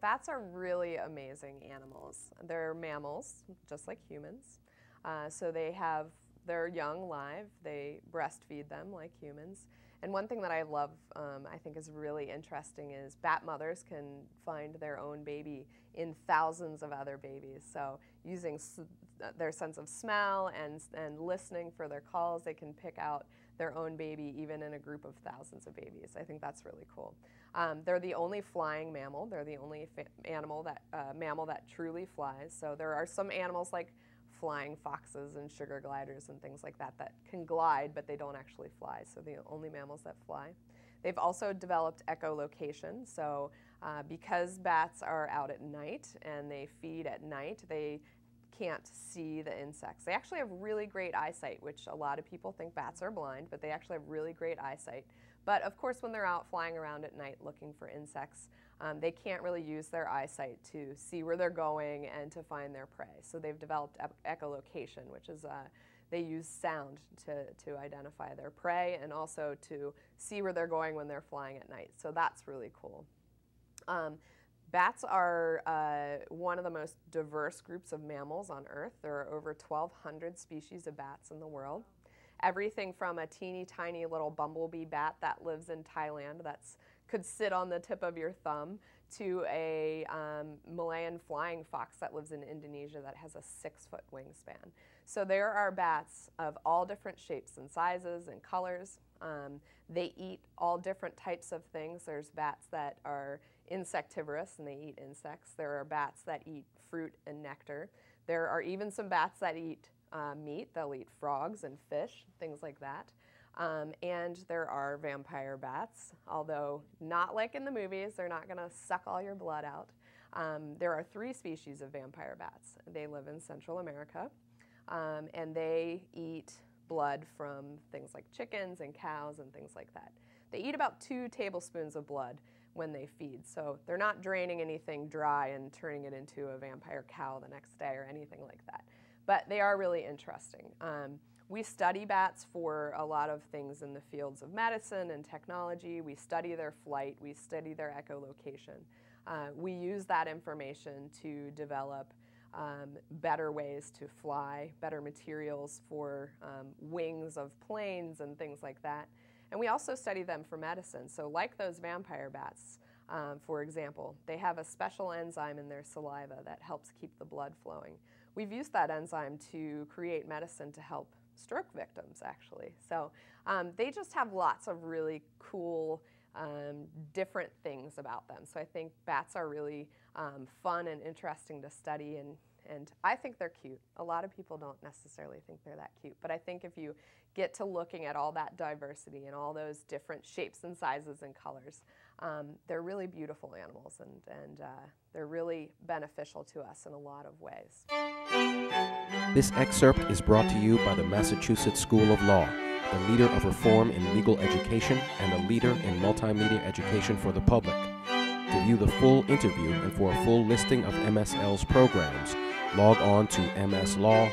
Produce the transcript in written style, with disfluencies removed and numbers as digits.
bats are really amazing animals. They're mammals, just like humans. So they have their young live. They breastfeed them like humans. And one thing that I love, I think is really interesting, is bat mothers can find their own baby in thousands of other babies. So using their sense of smell and listening for their calls, they can pick out their own baby even in a group of thousands of babies. I think that's really cool. They're the only flying mammal. They're the only mammal that truly flies. So there are some animals like flying foxes and sugar gliders and things like that that can glide, but they don't actually fly. So the only mammals that fly. They've also developed echolocation. So because bats are out at night and they feed at night, they can't see the insects. They actually have really great eyesight, which a lot of people think bats are blind, but they actually have really great eyesight. But of course, when they're out flying around at night looking for insects, they can't really use their eyesight to see where they're going and to find their prey. So they've developed echolocation, which is they use sound to identify their prey and also to see where they're going when they're flying at night. So that's really cool. Bats are one of the most diverse groups of mammals on Earth. There are over 1,200 species of bats in the world. Everything from a teeny tiny little bumblebee bat that lives in Thailand that could sit on the tip of your thumb to a Malayan flying fox that lives in Indonesia that has a 6-foot wingspan. So there are bats of all different shapes and sizes and colors. They eat all different types of things. There's bats that are insectivorous and they eat insects. There are bats that eat fruit and nectar. There are even some bats that eat meat. They'll eat frogs and fish, things like that. And there are vampire bats, although not like in the movies. They're not going to suck all your blood out. There are 3 species of vampire bats. They live in Central America, and they eat blood from things like chickens and cows and things like that. They eat about 2 tablespoons of blood when they feed, so they're not draining anything dry and turning it into a vampire cow the next day or anything like that. But they are really interesting. We study bats for a lot of things in the fields of medicine and technology. We study their flight. We study their echolocation. We use that information to develop better ways to fly, better materials for wings of planes and things like that. And we also study them for medicine. So like those vampire bats, for example, they have a special enzyme in their saliva that helps keep the blood flowing. We've used that enzyme to create medicine to help stroke victims, actually. So they just have lots of really cool, different things about them. So I think bats are really fun and interesting to study, and I think they're cute. A lot of people don't necessarily think they're that cute, but I think if you get to looking at all that diversity and all those different shapes and sizes and colors, they're really beautiful animals, and they're really beneficial to us in a lot of ways. This excerpt is brought to you by the Massachusetts School of Law, the leader of reform in legal education and a leader in multimedia education for the public. To view the full interview and for a full listing of MSL's programs, log on to mslaw.edu.